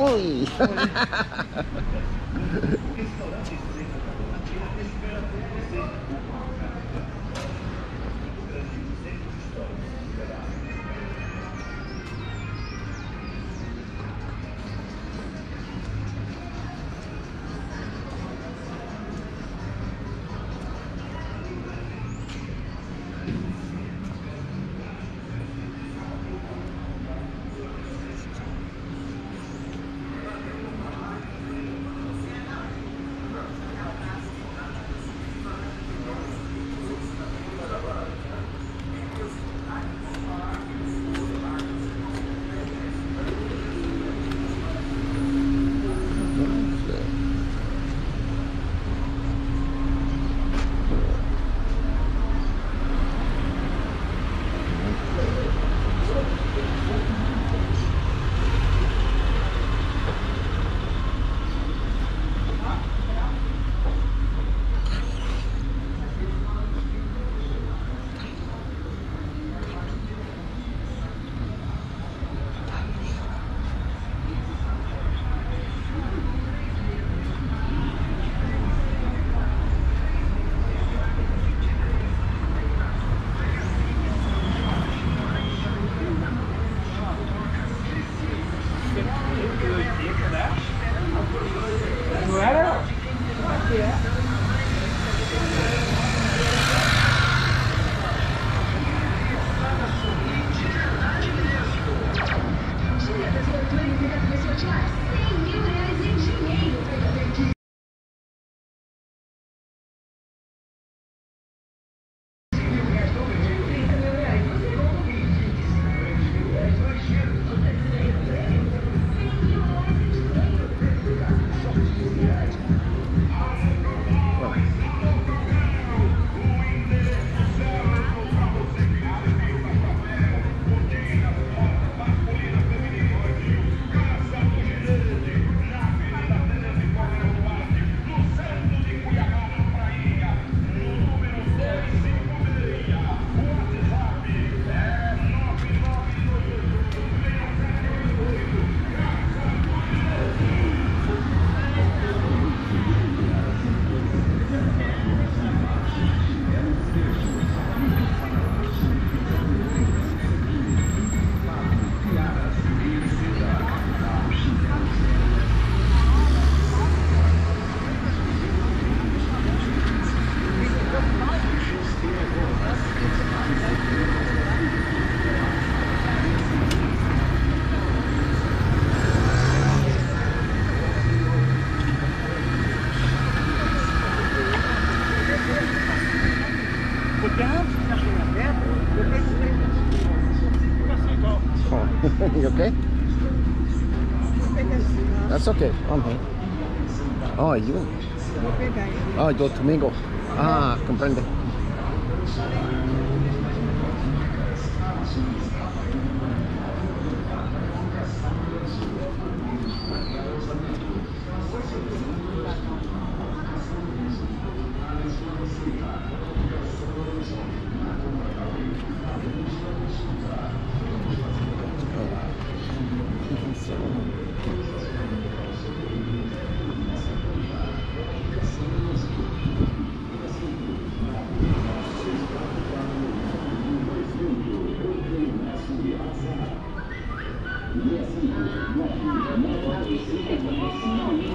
Oi! You okay? That's okay. Okay. Oh, you. Oh, do domingo. Ah, comprende. É aqui, é aqui.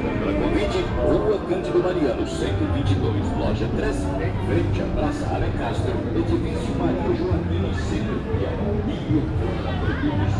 contra a Covid, Rua Cândido Mariano, 122, Loja 3, em frente à Praça Alan Castro, edifício Maria Joaquina, Centro e o Programa Produtos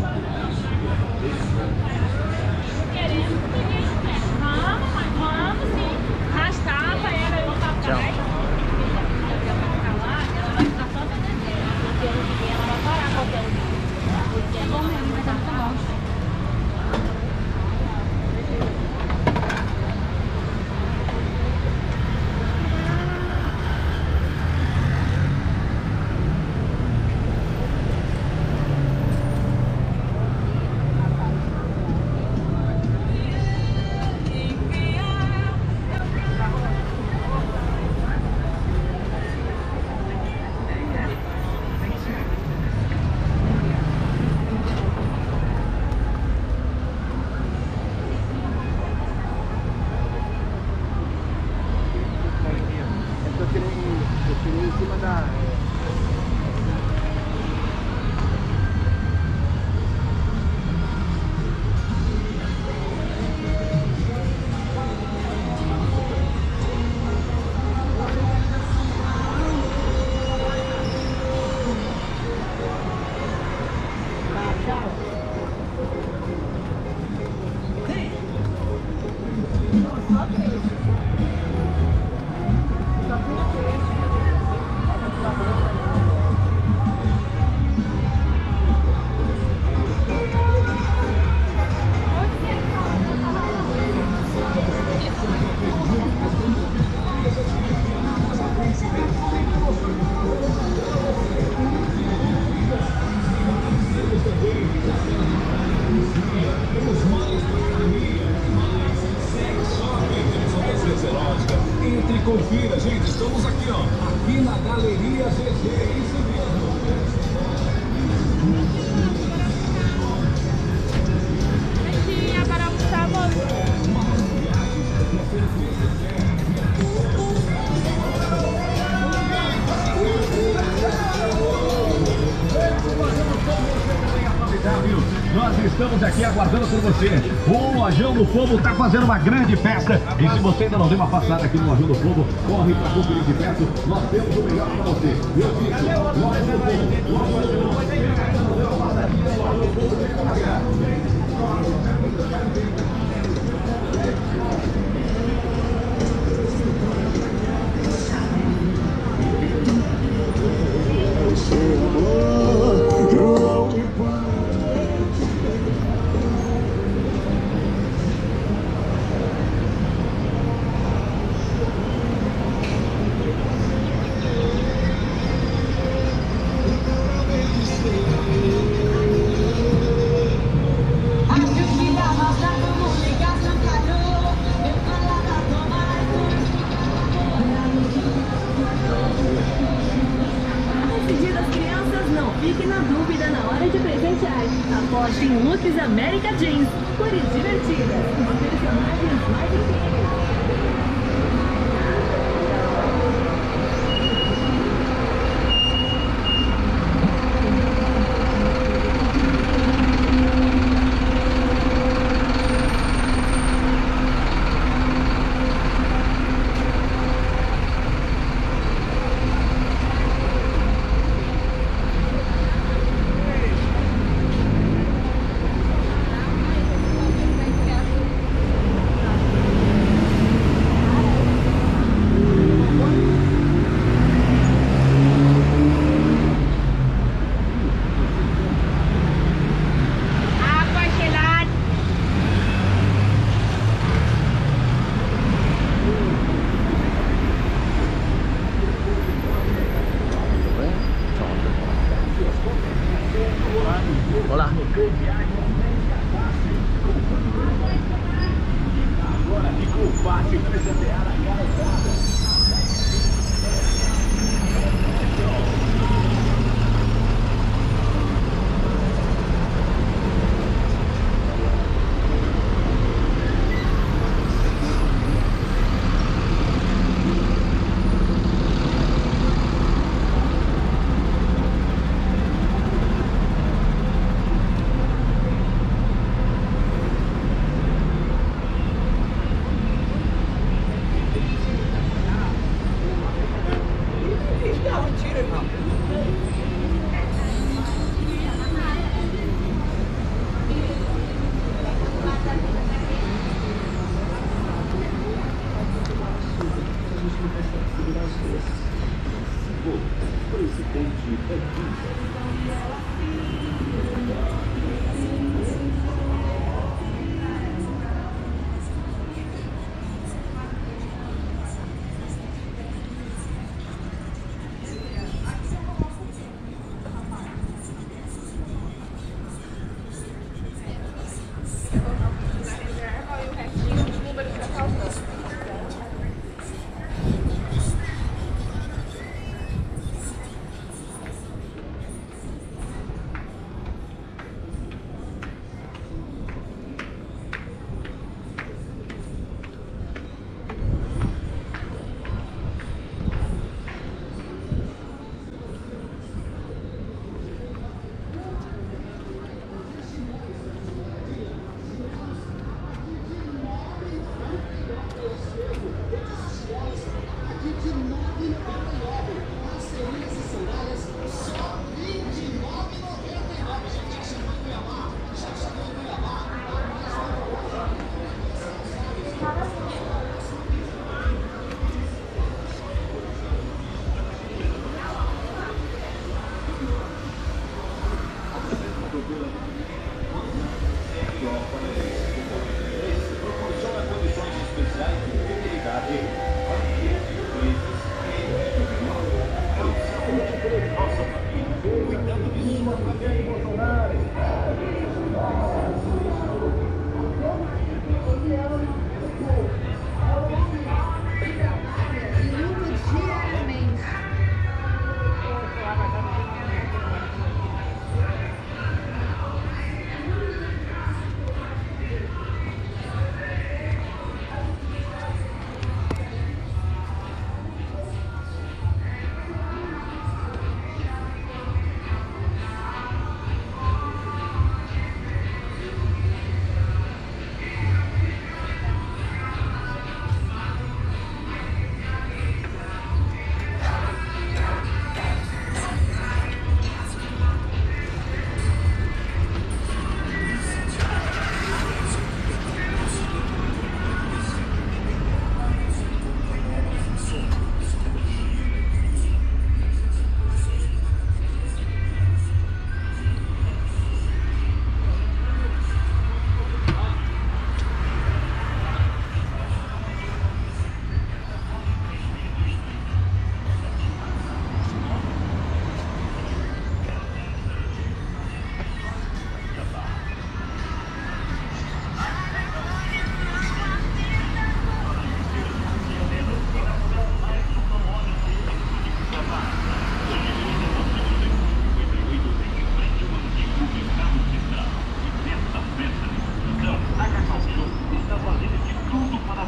Confira, gente, estamos aqui, ó, aqui na Galeria GG, é isso mesmo. Aqui, agora vamos estar voltando. Nós estamos aqui aguardando por você. O Lojão do Pombo está fazendo uma grande festa. E se você ainda não deu uma passada aqui no Lojão do Pombo, corre para conferir de perto. Nós temos o melhor para você. Eu fico, Lojão do Pombo, apostem em looks América Jeans, cores divertidas, com personagens mais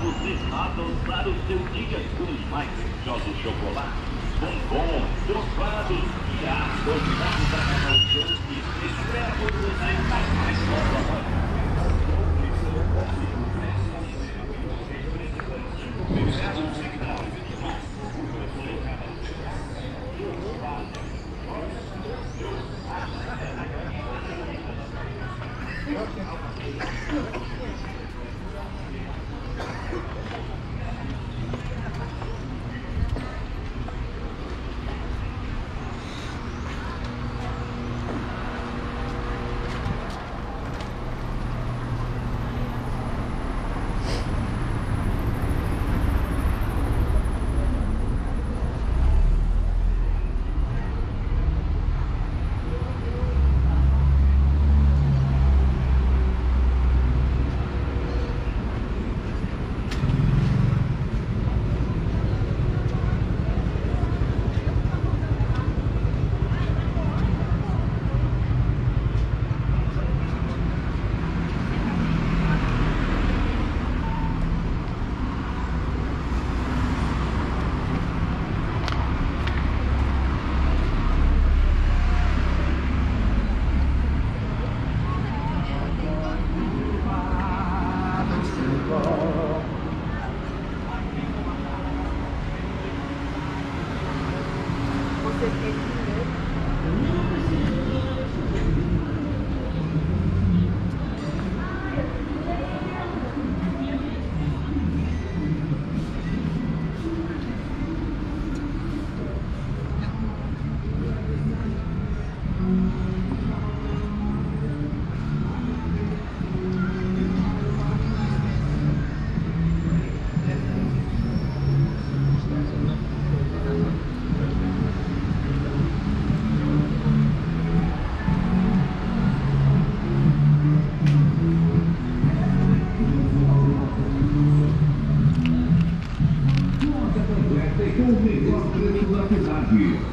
você a avançar o seu dia com os mais deliciosos chocolates, bombons, trofados e a dominar da revolução que espera você na mais nova manhã.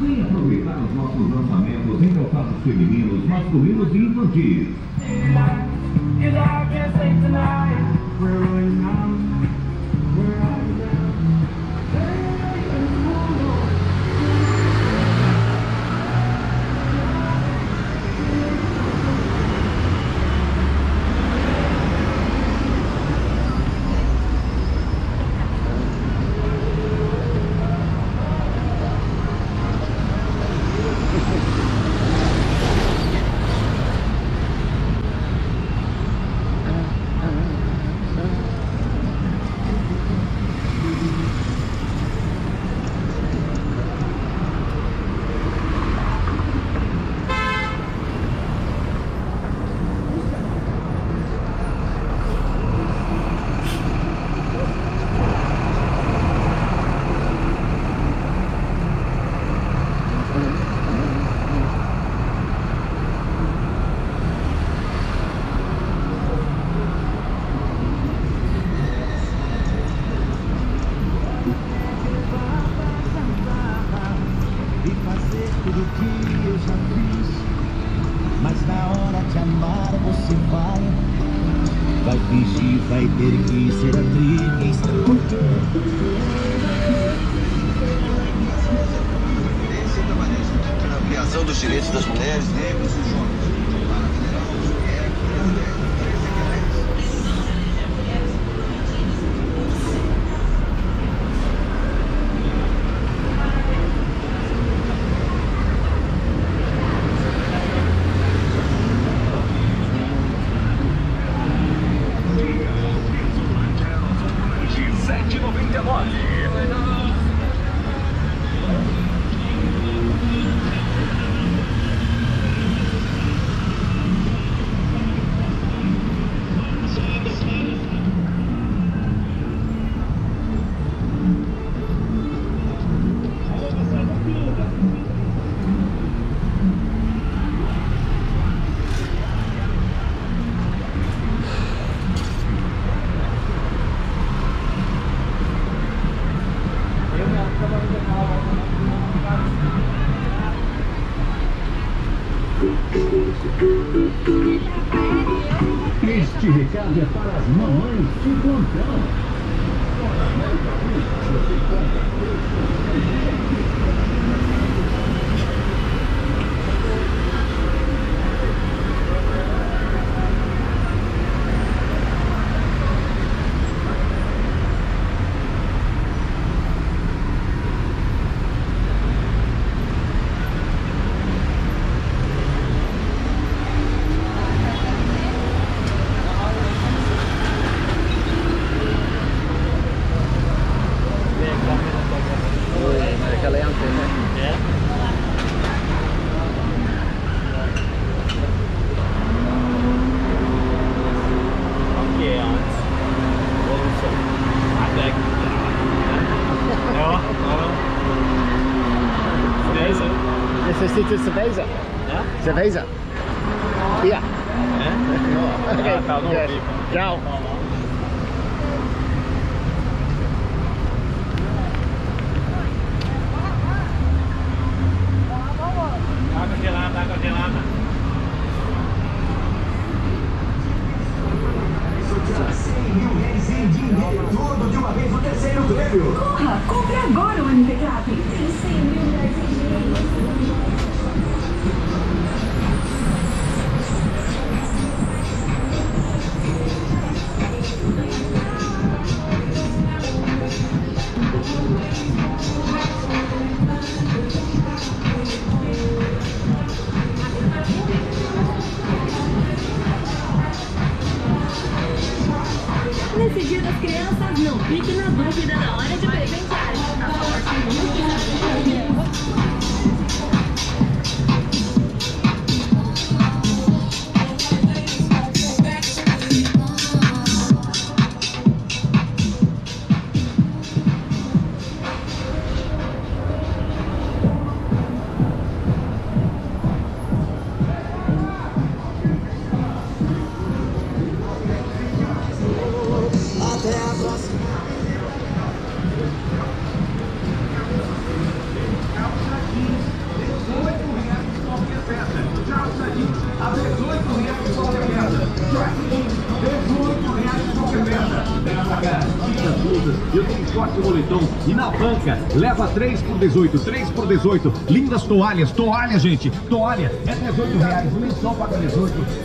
Vem aproveitar os nossos lançamentos em calçados femininos, masculinos e infantis. Vai ter que ser atriz. Esse trabalhista na ampliação dos direitos das mulheres, negros e jovens. Este recado é para as mamães de plantão. deck. No? No? Cerveza? Esse é sítio de cerveza? É? Cerveza? Yeah. É? Okay. Ah, tá, não ouvi. Tchau. Água gelada, água gelada. R$100 mil em dinheiro todo de uma vez no terceiro prêmio. Corra, compre agora o MPK. Tem R$100 mil em dinheiro. Nesse dia das crianças, não fique na dúvida na hora de presentear. A Forte eu tenho short e moletom, e na banca leva 3 por 18, lindas toalhas, gente, toalha é R$18, o lençol paga 18.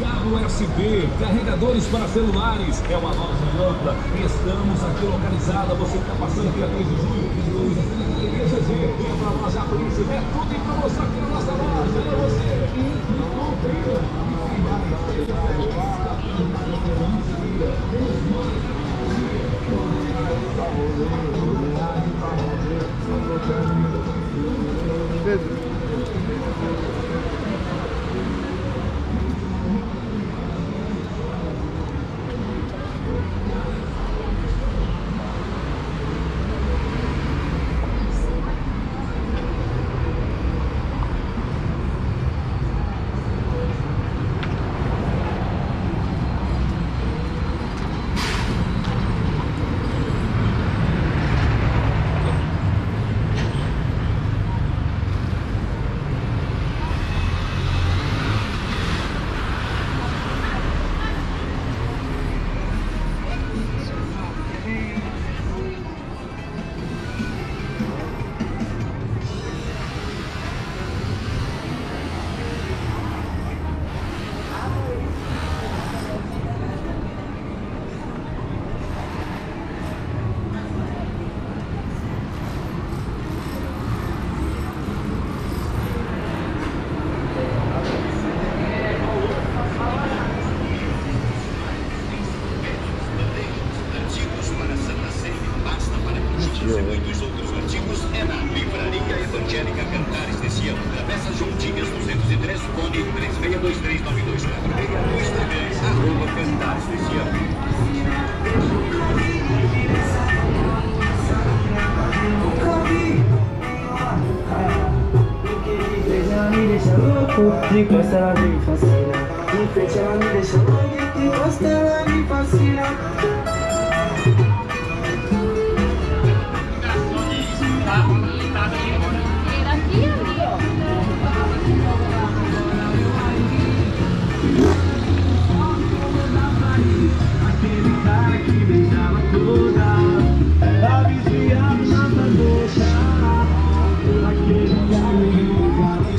Cabo USB, carregadores para celulares, é uma loja de ampla. Estamos aqui localizada, você está passando aqui a 3 de julho, é uma loja Príncipe, é tudo em promoção aqui na nossa loja, é você de costa ela me fascina, de frente ela me deixa louca, de costa ela me fascina. Aquele cara que beijava toda, ela vigiava nossa boca, aquele cara que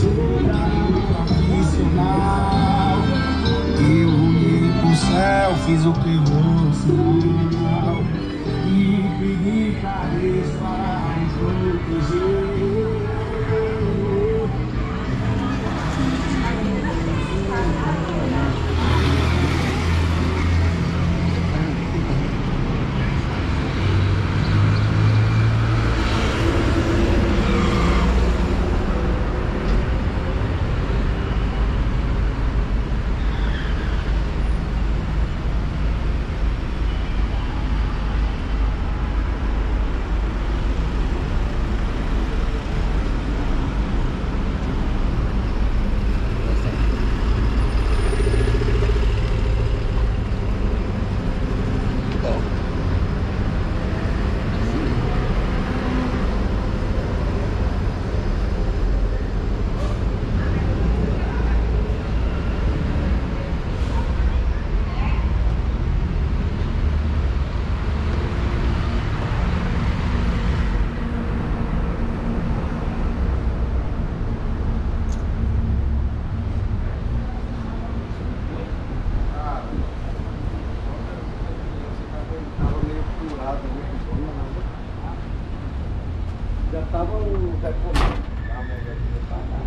fiz o que você não e pedi para eles para me proteger. vai comer. A mulher que vai pagar.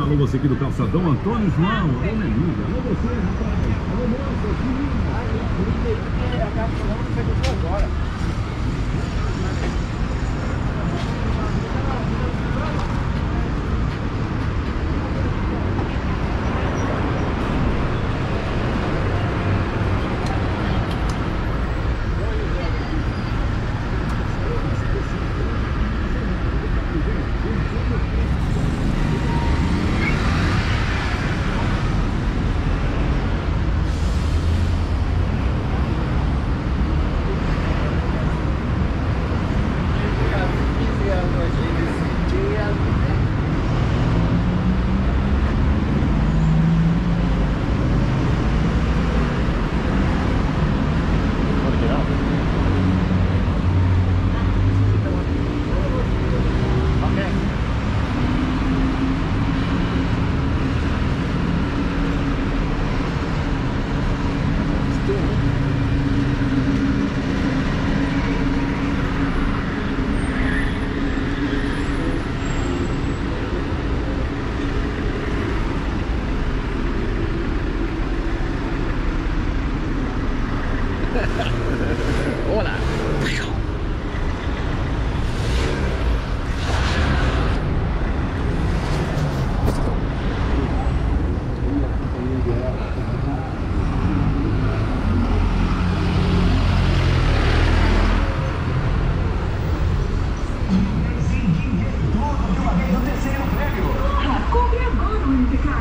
Alô, você aqui do Calçadão, Antônio João, alô, Melinda, alô, você, rapaz, alô, moça, que linda. A Calçadão chegou 2 horas.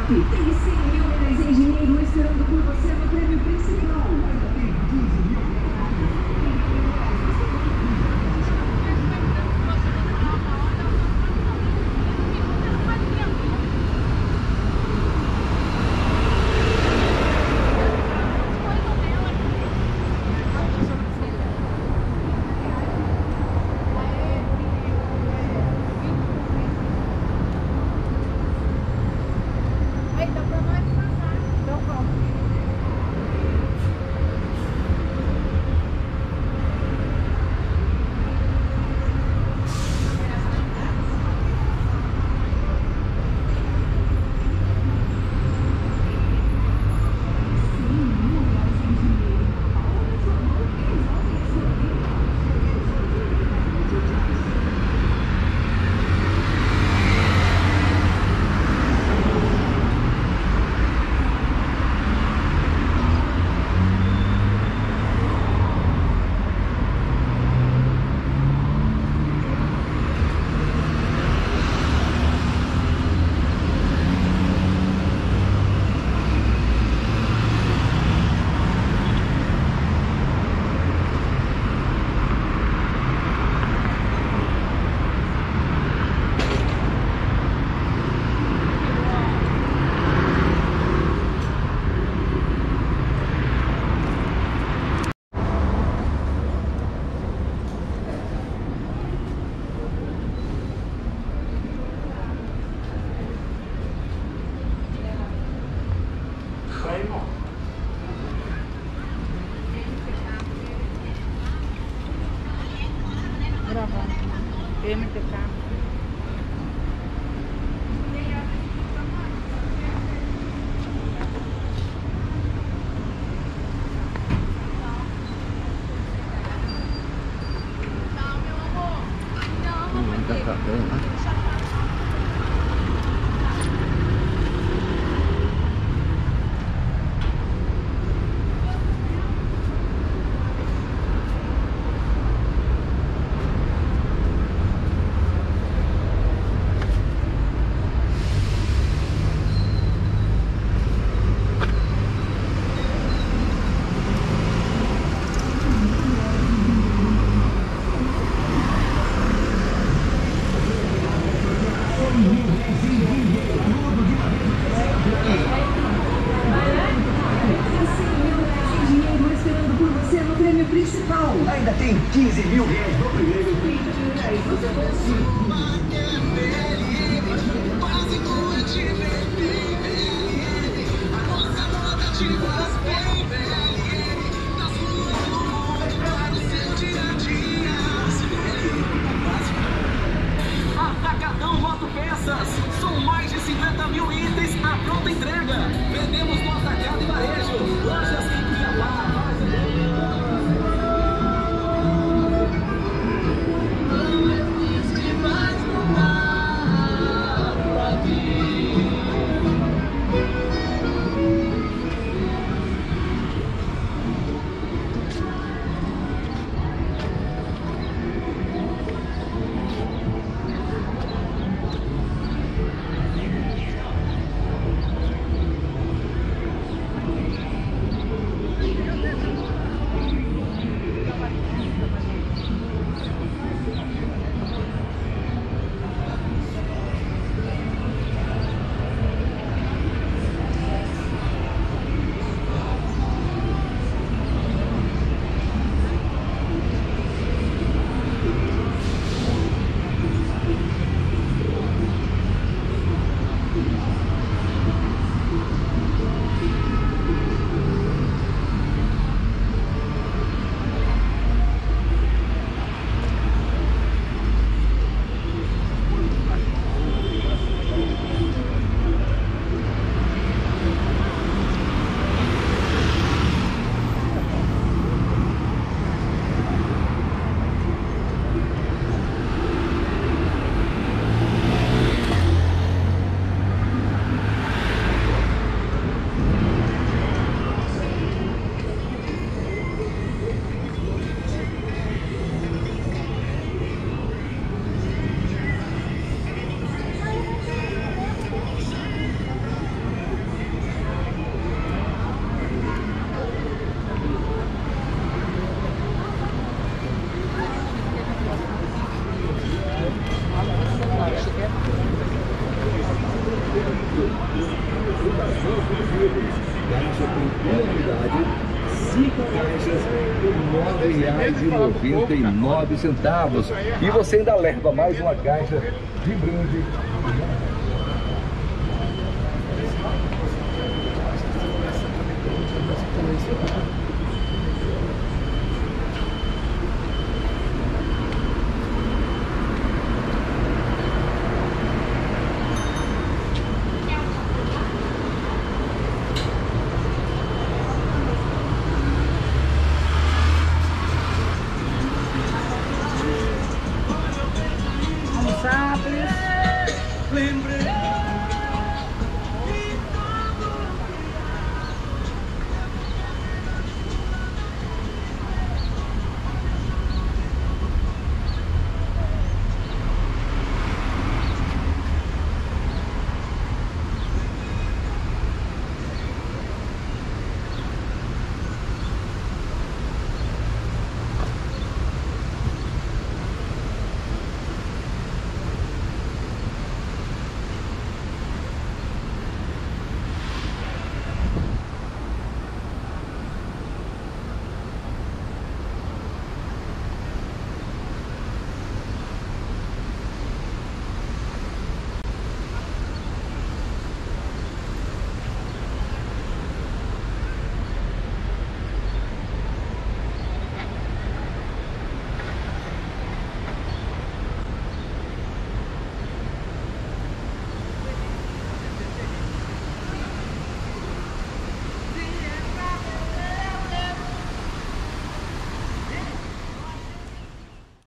Tem 100 mil reais em dinheiro esperando por você no prêmio principal. Tem 15 mil ainda tem 15 mil reais no primeiro. Atacadão Moto Peças. São mais de 50 mil itens à pronta entrega. Vendemos no atacado e varejo. Lojas em Cuiabá. Mas não dá pra vir. R$ 5,99. E você ainda leva mais uma caixa de brinde.